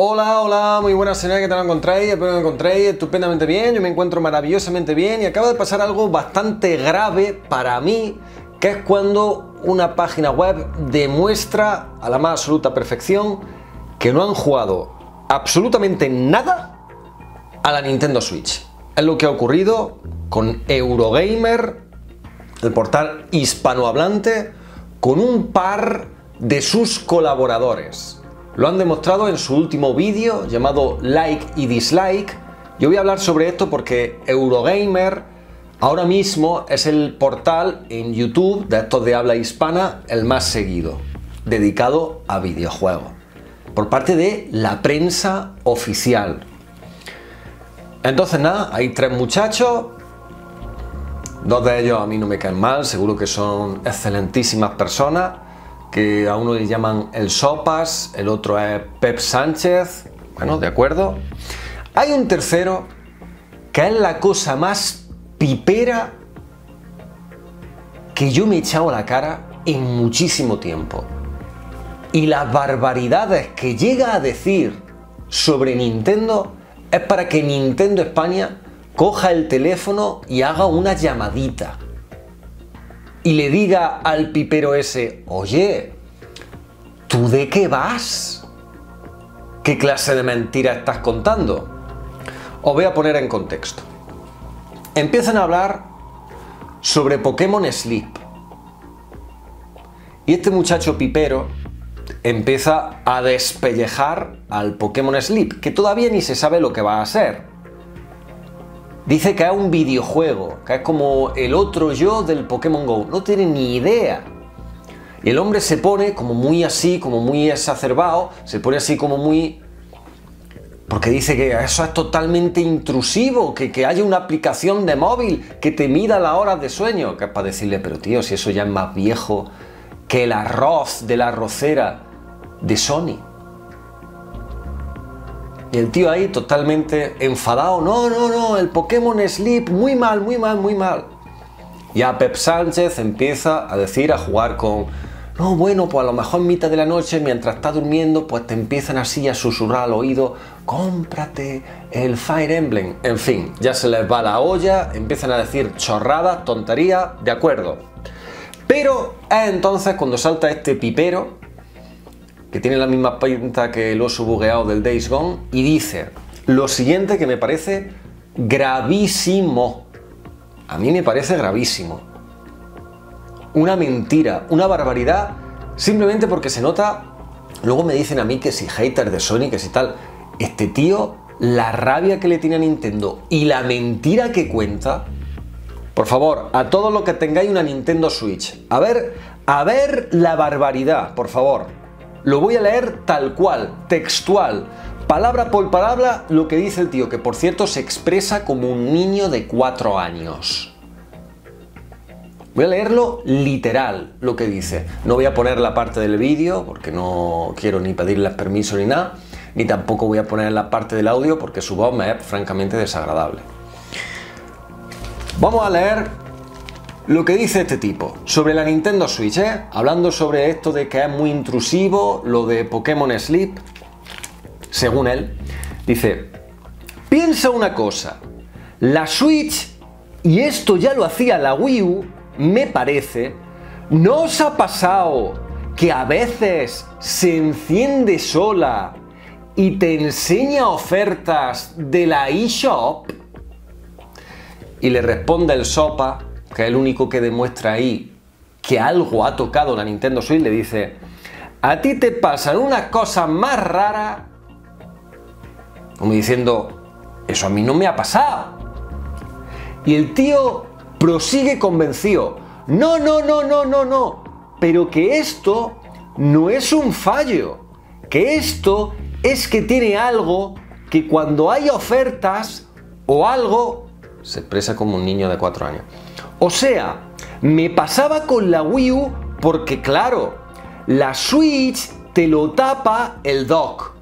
Hola, hola, muy buenas señores, ¿qué tal lo encontráis? Espero que lo encontréis estupendamente bien, yo me encuentro maravillosamente bien y acaba de pasar algo bastante grave para mí, que es cuando una página web demuestra a la más absoluta perfección que no han jugado absolutamente nada a la Nintendo Switch. Es lo que ha ocurrido con Eurogamer, el portal hispanohablante, con un par de sus colaboradores. Lo han demostrado en su último vídeo llamado Like y Dislike. Yo voy a hablar sobre esto porque Eurogamer ahora mismo es el portal en YouTube de estos de habla hispana el más seguido, dedicado a videojuegos, por parte de la prensa oficial. Entonces nada, hay tres muchachos, dos de ellos a mí no me caen mal, seguro que son excelentísimas personas, que a uno le llaman el Sopas, el otro es Pep Sánchez, bueno, de acuerdo. Hay un tercero que es la cosa más pipera que yo me he echado a la cara en muchísimo tiempo. Y las barbaridades que llega a decir sobre Nintendo es para que Nintendo España coja el teléfono y haga una llamadita. Y le diga al pipero ese, oye, ¿tú de qué vas? ¿Qué clase de mentira estás contando? Os voy a poner en contexto. Empiezan a hablar sobre Pokémon Sleep. Y este muchacho pipero empieza a despellejar al Pokémon Sleep, que todavía ni se sabe lo que va a ser. Dice que es un videojuego, que es como el otro yo del Pokémon GO. No tiene ni idea. Y el hombre se pone como muy así, como muy exacerbado, se pone así como muy... porque dice que eso es totalmente intrusivo, que haya una aplicación de móvil que te mida las horas de sueño. Que es para decirle, pero tío, si eso ya es más viejo que el arroz de la arrocera de Sony. Y el tío ahí totalmente enfadado, no, no, no, el Pokémon Sleep, muy mal, muy mal, muy mal. Ya Pep Sánchez empieza a decir, a jugar con, no, bueno, pues a lo mejor en mitad de la noche, mientras está durmiendo, pues te empiezan así a susurrar al oído, cómprate el Fire Emblem. En fin, ya se les va la olla, empiezan a decir chorradas, tonterías, de acuerdo. Pero es entonces cuando salta este pipero, que tiene la misma pinta que el oso bugueado del Days Gone, y dice lo siguiente que me parece gravísimo. A mí me parece gravísimo. Una mentira, una barbaridad, simplemente porque se nota... Luego me dicen a mí que si hater de Sony, que si tal... Este tío, la rabia que le tiene a Nintendo y la mentira que cuenta... Por favor, a todos los que tengáis una Nintendo Switch, a ver la barbaridad, por favor. Lo voy a leer tal cual, textual, palabra por palabra, lo que dice el tío, que por cierto se expresa como un niño de 4 años. Voy a leerlo literal, lo que dice. No voy a poner la parte del vídeo, porque no quiero ni pedirles permiso ni nada, ni tampoco voy a poner la parte del audio, porque su voz me es francamente desagradable. Vamos a leer... lo que dice este tipo sobre la Nintendo Switch, hablando sobre esto de que es muy intrusivo, lo de Pokémon Sleep, según él, dice, piensa una cosa, la Switch, y esto ya lo hacía la Wii U, me parece, ¿no os ha pasado que a veces se enciende sola y te enseña ofertas de la eShop? Y le responde el Sopa, que es el único que demuestra ahí que algo ha tocado la Nintendo Switch, le dice, a ti te pasan unas cosas más raras, como diciendo, eso a mí no me ha pasado. Y el tío prosigue convencido, no, no, no, no, no, no, pero que esto no es un fallo, que esto es que tiene algo que cuando hay ofertas o algo, se expresa como un niño de 4 años. O sea, me pasaba con la Wii U porque, claro, la Switch te lo tapa el dock.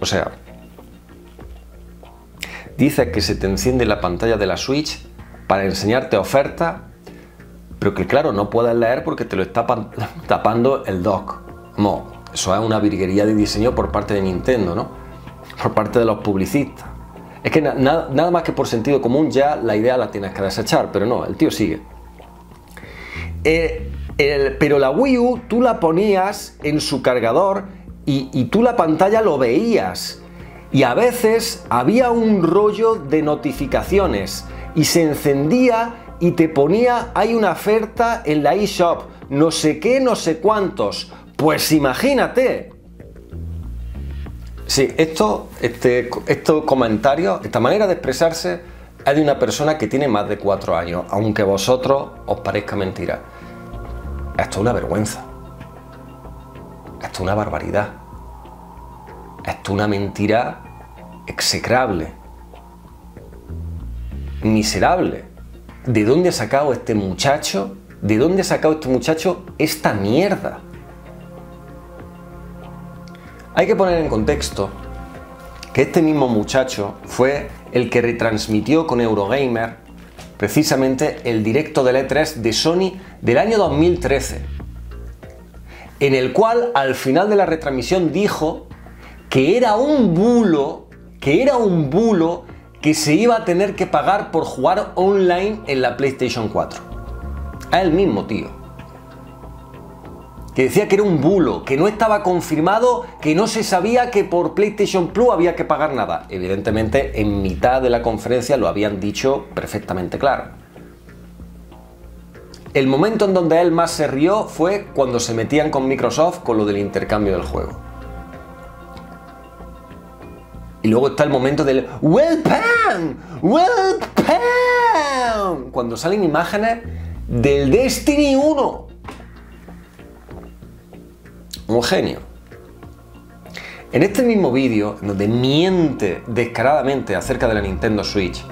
O sea, dice que se te enciende la pantalla de la Switch para enseñarte ofertas, pero que, claro, no puedes leer porque te lo está tapando el dock. No, Eso es una virguería de diseño por parte de Nintendo, ¿no? Por parte de los publicistas. Es que nada más que por sentido común ya la idea la tienes que desechar, pero no, el tío sigue. Pero la Wii U tú la ponías en su cargador y tú la pantalla lo veías. Y a veces había un rollo de notificaciones y se encendía y te ponía, hay una oferta en la eShop, no sé qué, no sé cuántos. Pues imagínate. Sí, estos comentarios, esta manera de expresarse es de una persona que tiene más de 4 años, aunque a vosotros os parezca mentira. Esto es una vergüenza. Esto es una barbaridad. Esto es una mentira execrable. Miserable. ¿De dónde ha sacado este muchacho? ¿De dónde ha sacado este muchacho esta mierda? Hay que poner en contexto que este mismo muchacho fue el que retransmitió con Eurogamer precisamente el directo del E3 de Sony del año 2013, en el cual al final de la retransmisión dijo que era un bulo, que se iba a tener que pagar por jugar online en la PlayStation 4. A él mismo, tío. Que decía que era un bulo, que no estaba confirmado, que no se sabía que por PlayStation Plus había que pagar nada. Evidentemente, en mitad de la conferencia lo habían dicho perfectamente claro. El momento en donde él más se rió fue cuando se metían con Microsoft con lo del intercambio del juego. Y luego está el momento del welcome, welcome, cuando salen imágenes del Destiny 1. Un genio. En este mismo vídeo, donde miente descaradamente acerca de la Nintendo Switch,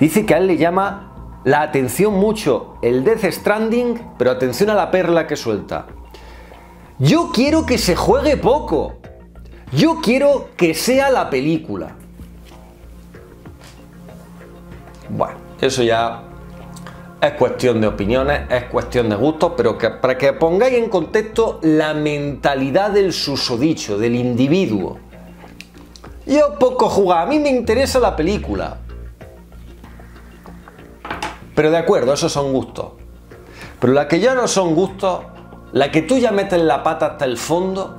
dice que a él le llama la atención mucho el Death Stranding, pero atención a la perla que suelta. Yo quiero que se juegue poco. Yo quiero que sea la película. Bueno, eso ya es cuestión de opiniones, es cuestión de gustos, pero para que pongáis en contexto la mentalidad del susodicho, del individuo. Yo poco jugaba, a mí me interesa la película. Pero de acuerdo, esos son gustos. Pero la que ya no son gustos, la que tú ya metes la pata hasta el fondo,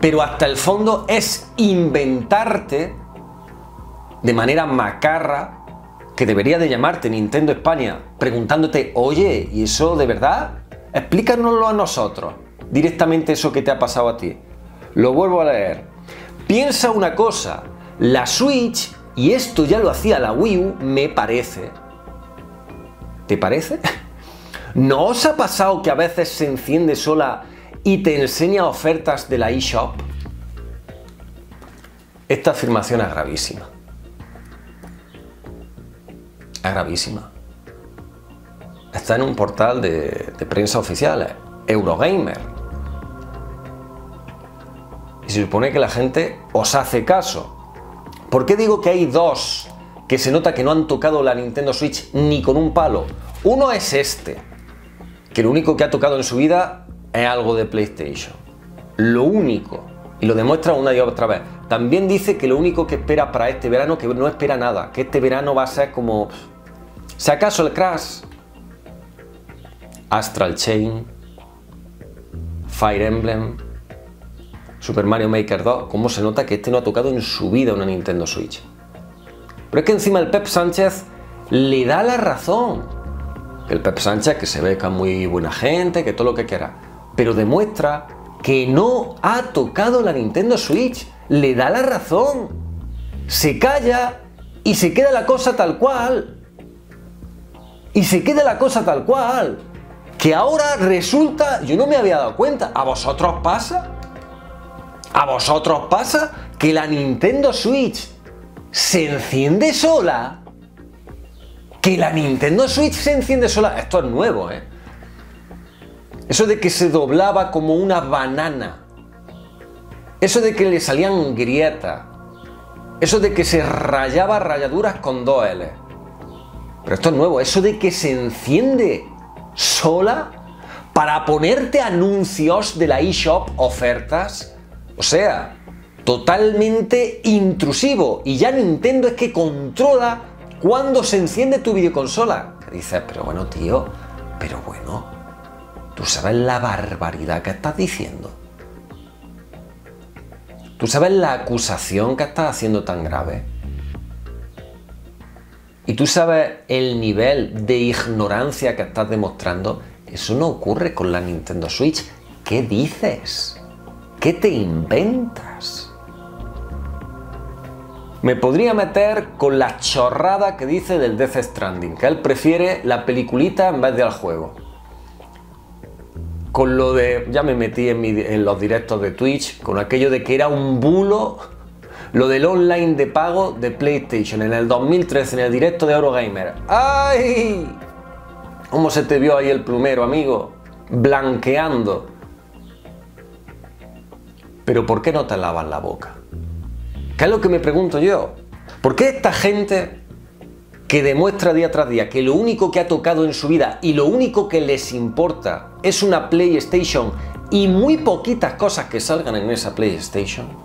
pero hasta el fondo, es inventarte de manera macarra, que debería de llamarte Nintendo España, preguntándote, oye, ¿y eso de verdad? Explícanoslo a nosotros, directamente eso que te ha pasado a ti. Lo vuelvo a leer. Piensa una cosa, la Switch, y esto ya lo hacía la Wii U, me parece. ¿Te parece? ¿No os ha pasado que a veces se enciende sola y te enseña ofertas de la eShop? Esta afirmación es gravísima. Es gravísima. Está en un portal de prensa oficial, Eurogamer. Y se supone que la gente os hace caso. ¿Por qué digo que hay dos que se nota que no han tocado la Nintendo Switch ni con un palo? Uno es este, que lo único que ha tocado en su vida es algo de PlayStation. Lo único. Y lo demuestra una y otra vez. También dice que lo único que espera para este verano, que no espera nada, que este verano va a ser como... ¿Si acaso el Crash? Astral Chain, Fire Emblem, Super Mario Maker 2. ¿Cómo se nota que este no ha tocado en su vida una Nintendo Switch? Pero es que encima el Pep Sánchez le da la razón. El Pep Sánchez, que se ve que es muy buena gente, que todo lo que quiera, pero demuestra que no ha tocado la Nintendo Switch. Le da la razón. Se calla y se queda la cosa tal cual. Y se queda la cosa tal cual. Que ahora resulta, yo no me había dado cuenta, ¿a vosotros pasa? ¿A vosotros pasa que la Nintendo Switch se enciende sola? Que la Nintendo Switch se enciende sola. Esto es nuevo, ¿eh? Eso de que se doblaba como una banana. Eso de que le salían grietas. Eso de que se rayaba rayaduras con 2L. Pero esto es nuevo. Eso de que se enciende sola. para ponerte anuncios de la eShop, ofertas, o sea, totalmente intrusivo. Y ya Nintendo es que controla cuando se enciende tu videoconsola. Y dices, pero bueno, tío, pero bueno, tú sabes la barbaridad que estás diciendo. Tú sabes la acusación que estás haciendo tan grave. Y tú sabes el nivel de ignorancia que estás demostrando. Eso no ocurre con la Nintendo Switch. ¿Qué dices? ¿Qué te inventas? Me podría meter con la chorrada que dice del Death Stranding, que él prefiere la peliculita en vez del juego. Con lo de... ya me metí en los directos de Twitch, con aquello de que era un bulo lo del online de pago de PlayStation en el 2013, en el directo de Eurogamer. ¡Ay! ¿Cómo se te vio ahí el plumero, amigo? Blanqueando. Pero ¿por qué no te lavas la boca? ¿Qué es lo que me pregunto yo? ¿Por qué esta gente que demuestra día tras día que lo único que ha tocado en su vida y lo único que les importa es una PlayStation y muy poquitas cosas que salgan en esa PlayStation,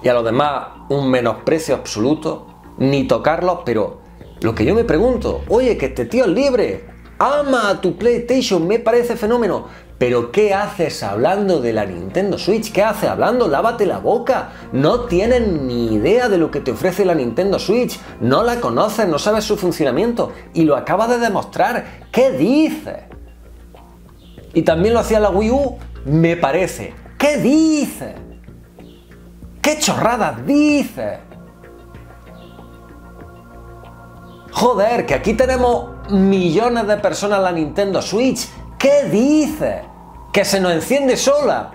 y a los demás un menosprecio absoluto, ni tocarlos? Pero lo que yo me pregunto, oye, que este tío es libre, ama a tu PlayStation, me parece fenómeno. ¿Pero qué haces hablando de la Nintendo Switch? ¿Qué haces hablando? Lávate la boca. No tienes ni idea de lo que te ofrece la Nintendo Switch. No la conoces, no sabes su funcionamiento. Y lo acabas de demostrar. ¿Qué dices? Y también lo hacía la Wii U, me parece. ¿Qué dices? ¿Qué chorradas dices? Joder, que aquí tenemos millones de personas en la Nintendo Switch. ¿Qué dices? Que se nos enciende sola.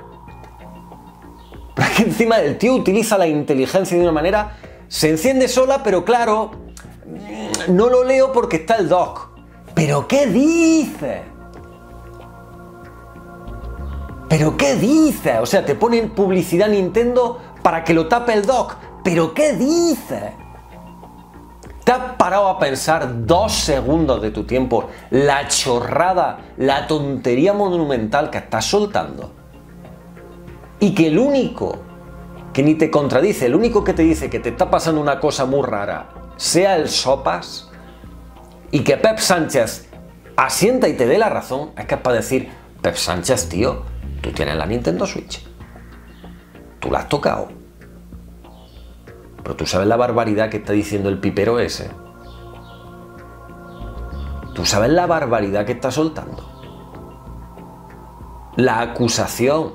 Pero aquí encima el tío utiliza la inteligencia de una manera. Se enciende sola, pero claro, no lo leo porque está el doc. ¿Pero qué dices? ¿Pero qué dices? O sea, te ponen publicidad Nintendo para que lo tape el doc. ¿Pero qué dices? ¿Te has parado a pensar 2 segundos de tu tiempo la chorrada, la tontería monumental que estás soltando? Y que el único que ni te contradice, el único que te dice que te está pasando una cosa muy rara, sea el sopas, y que Pep Sánchez asienta y te dé la razón, es que es para decir, Pep Sánchez, tío, tú tienes la Nintendo Switch, tú la has tocado. Pero tú sabes la barbaridad que está diciendo el pipero ese. Tú sabes la barbaridad que está soltando. La acusación,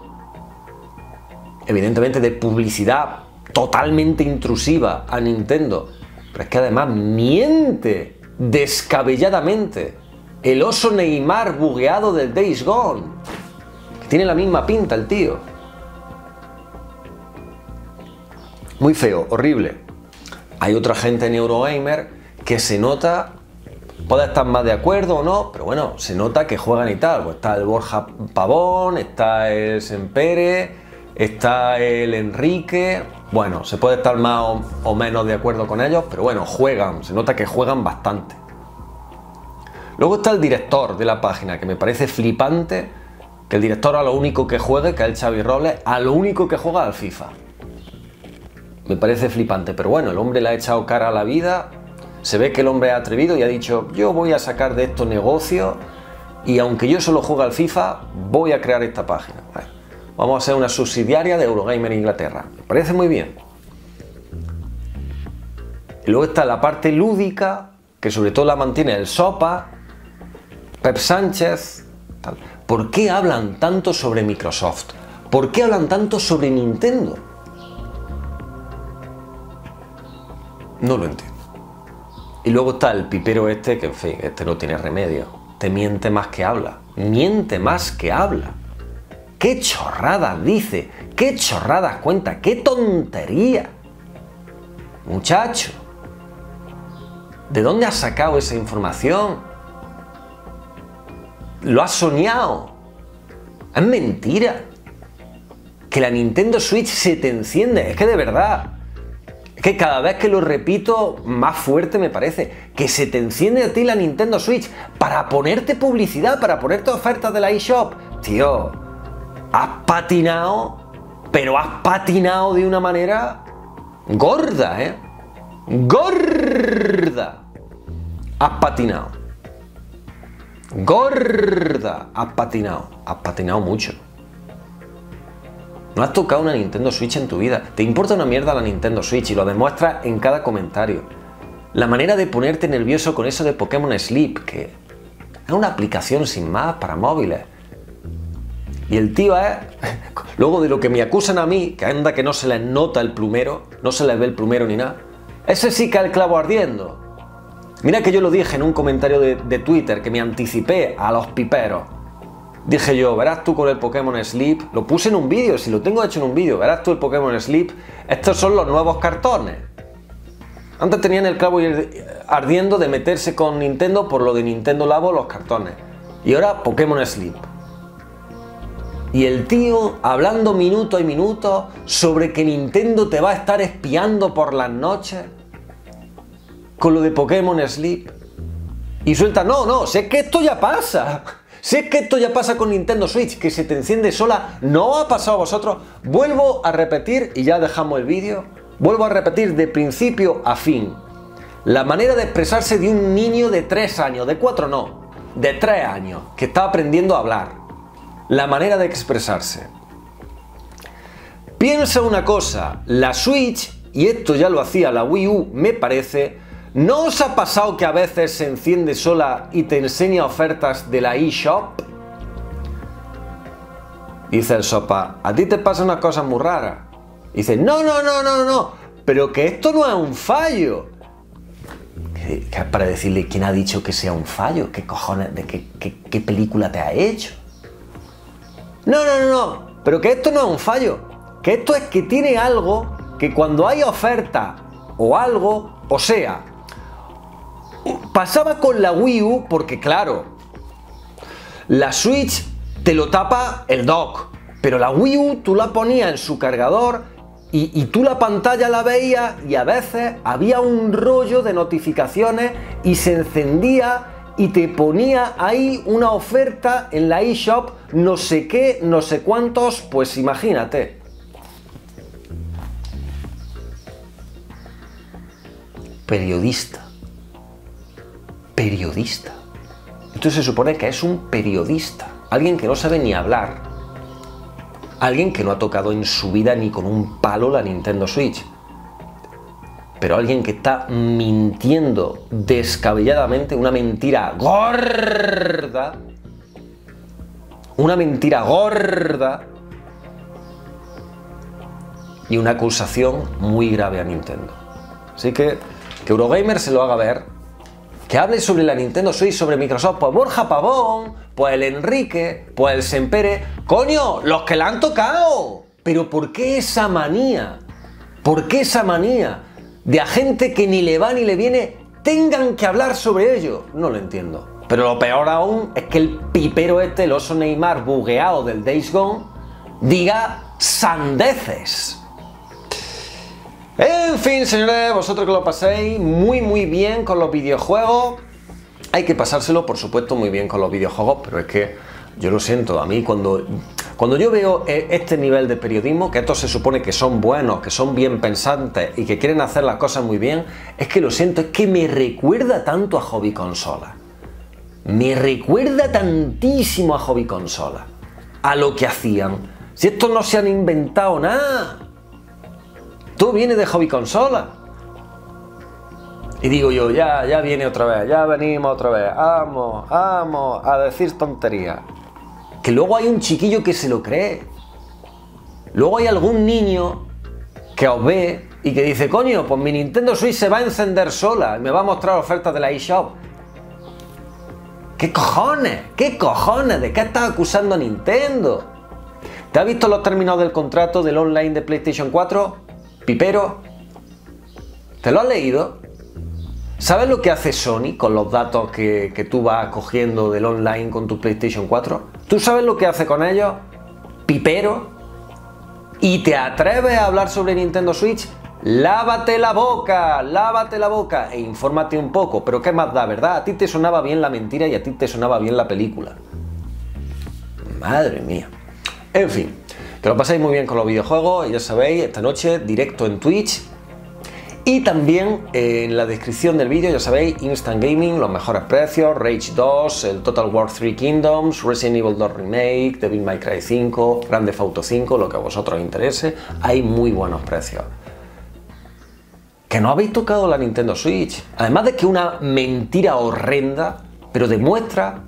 evidentemente, de publicidad totalmente intrusiva a Nintendo. Pero es que además miente descabelladamente. El oso Neymar bugueado del Days Gone. Que tiene la misma pinta el tío. Muy feo, horrible. Hay otra gente en Eurogamer que se nota, puede estar más de acuerdo o no, pero bueno, se nota que juegan y tal. Pues está el Borja Pavón, está el Sempere, está el Enrique. Bueno, se puede estar más o menos de acuerdo con ellos, pero bueno, juegan, se nota que juegan bastante. Luego está el director de la página, que me parece flipante que el director a lo único que juegue, que es el Xavi Robles, a lo único que juega al FIFA. Me parece flipante, pero bueno, el hombre le ha echado cara a la vida, se ve que el hombre es atrevido y ha dicho, yo voy a sacar de esto negocio y aunque yo solo juegue al FIFA, voy a crear esta página. Bueno, vamos a hacer una subsidiaria de Eurogamer Inglaterra, me parece muy bien. Y luego está la parte lúdica, que sobre todo la mantiene el Sopa, Pep Sánchez, tal. ¿Por qué hablan tanto sobre Microsoft? ¿Por qué hablan tanto sobre Nintendo? No lo entiendo. Y luego está el pipero este, que en fin, este no tiene remedio. Te miente más que habla. Miente más que habla. ¡Qué chorradas dice! ¡Qué chorradas cuenta! ¡Qué tontería! Muchacho, ¿de dónde has sacado esa información? ¿Lo has soñado? Es mentira. Que la Nintendo Switch se te enciende. Es que de verdad... Es que cada vez que lo repito, más fuerte me parece. Que se te enciende a ti la Nintendo Switch para ponerte publicidad, para ponerte ofertas de la eShop. Tío, has patinado, pero has patinado de una manera gorda, ¿eh? Gorda. Has patinado. Gorda. Has patinado. Has patinado mucho. No has tocado una Nintendo Switch en tu vida. Te importa una mierda la Nintendo Switch y lo demuestras en cada comentario. La manera de ponerte nervioso con eso de Pokémon Sleep, que es una aplicación sin más para móviles. Y el tío es, luego de lo que me acusan a mí, que anda que no se les nota el plumero, no se les ve el plumero ni nada. Ese sí que es el clavo ardiendo. Mira que yo lo dije en un comentario de Twitter, que me anticipé a los piperos. Dije yo, verás tú con el Pokémon Sleep, lo puse en un vídeo, si lo tengo hecho en un vídeo, verás tú el Pokémon Sleep, estos son los nuevos cartones. Antes tenían el clavo ardiendo de meterse con Nintendo por lo de Nintendo Labo, los cartones. Y ahora Pokémon Sleep. Y el tío hablando minutos y minutos sobre que Nintendo te va a estar espiando por las noches con lo de Pokémon Sleep. Y suelta, no, si es que esto ya pasa. Si es que esto ya pasa con Nintendo Switch, que se te enciende sola, no ha pasado a vosotros. Vuelvo a repetir, y ya dejamos el vídeo, vuelvo a repetir de principio a fin, la manera de expresarse de un niño de 3 años, de 4 no, de 3 años, que está aprendiendo a hablar. La manera de expresarse. Piensa una cosa, la Switch, y esto ya lo hacía la Wii U, me parece. ¿No os ha pasado que a veces se enciende sola y te enseña ofertas de la eShop? Dice el Sopa, a ti te pasan unas cosas muy raras. Dice, no, pero que esto no es un fallo. ¿Qué es para decirle quién ha dicho que sea un fallo? ¿Qué cojones, de qué película te ha hecho? No, pero que esto no es un fallo. Que esto es que tiene algo que cuando hay oferta o algo, o sea... Pasaba con la Wii U porque, claro, la Switch te lo tapa el dock, pero la Wii U tú la ponías en su cargador y tú la pantalla la veías y a veces había un rollo de notificaciones y se encendía y te ponía ahí una oferta en la eShop, no sé qué, no sé cuántos, pues imagínate. Periodista. Esto se supone que es un periodista, alguien que no sabe ni hablar, alguien que no ha tocado en su vida ni con un palo la Nintendo Switch, pero alguien que está mintiendo descabelladamente, una mentira gorda y una acusación muy grave a Nintendo. Así que Eurogamer se lo haga ver. Que hable sobre la Nintendo Switch, sobre Microsoft, pues Borja Pavón, pues el Enrique, pues el Sempere. ¡Coño! ¡Los que la han tocado! Pero ¿por qué esa manía? ¿Por qué esa manía de a gente que ni le va ni le viene tengan que hablar sobre ello? No lo entiendo. Pero lo peor aún es que el pipero este, el oso Neymar bugueado del Days Gone, diga sandeces. En fin, señores, vosotros que lo paséis muy bien con los videojuegos. Hay que pasárselo, por supuesto, muy bien con los videojuegos, pero es que yo lo siento, a mí cuando yo veo este nivel de periodismo, que estos se supone que son buenos, que son bien pensantes y que quieren hacer las cosas muy bien, es que lo siento, es que me recuerda tanto a Hobby Consola. Me recuerda tantísimo a Hobby Consola, a lo que hacían. Si estos no se han inventado nada. Todo viene de Hobby Consola. Y digo yo, ya viene otra vez, ya venimos otra vez. Vamos a decir tonterías. Que luego hay un chiquillo que se lo cree. Luego hay algún niño que os ve y que dice, coño, pues mi Nintendo Switch se va a encender sola y me va a mostrar ofertas de la eShop. ¿Qué cojones? ¿Qué cojones? ¿De qué estás acusando a Nintendo? ¿Te has visto los términos del contrato del online de PlayStation 4? Pipero, ¿te lo has leído? ¿Sabes lo que hace Sony con los datos que tú vas cogiendo del online con tu PlayStation 4? ¿Tú sabes lo que hace con ellos? Pipero. ¿Y te atreves a hablar sobre Nintendo Switch? lávate la boca e infórmate un poco. Pero qué más da, ¿verdad? A ti te sonaba bien la mentira y a ti te sonaba bien la película. Madre mía. En fin, que lo paséis muy bien con los videojuegos. Ya sabéis, esta noche directo en Twitch. Y también en la descripción del vídeo, ya sabéis, Instant Gaming, los mejores precios, Rage 2, el Total War 3 Kingdoms, Resident Evil 2 Remake, Devil May Cry 5, Grand Theft Auto V, lo que a vosotros os interese. Hay muy buenos precios. Que no habéis tocado la Nintendo Switch. Además de que una mentira horrenda, pero demuestra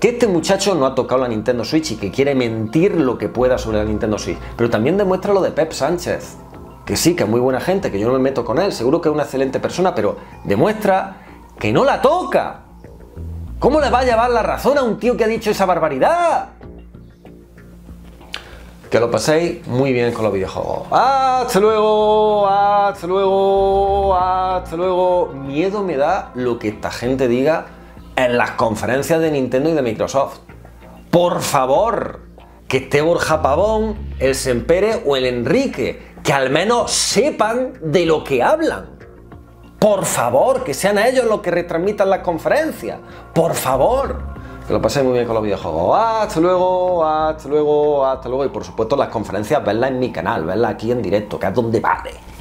que este muchacho no ha tocado la Nintendo Switch y que quiere mentir lo que pueda sobre la Nintendo Switch. Pero también demuestra lo de Pep Sánchez. Que sí, que es muy buena gente, que yo no me meto con él, seguro que es una excelente persona, pero demuestra que no la toca. ¿Cómo le va a llevar la razón a un tío que ha dicho esa barbaridad? Que lo paséis muy bien con los videojuegos. ¡Hasta luego! ¡Hasta luego! ¡Hasta luego! Miedo me da lo que esta gente diga en las conferencias de Nintendo y de Microsoft. ¡Por favor! Que esté Borja Pavón, el Sempere o el Enrique, que al menos sepan de lo que hablan. Por favor, que sean ellos los que retransmitan las conferencias. Por favor. Que lo paséis muy bien con los videojuegos. Hasta luego, hasta luego, hasta luego. Y por supuesto las conferencias, verlas en mi canal, verlas aquí en directo, que es donde vale.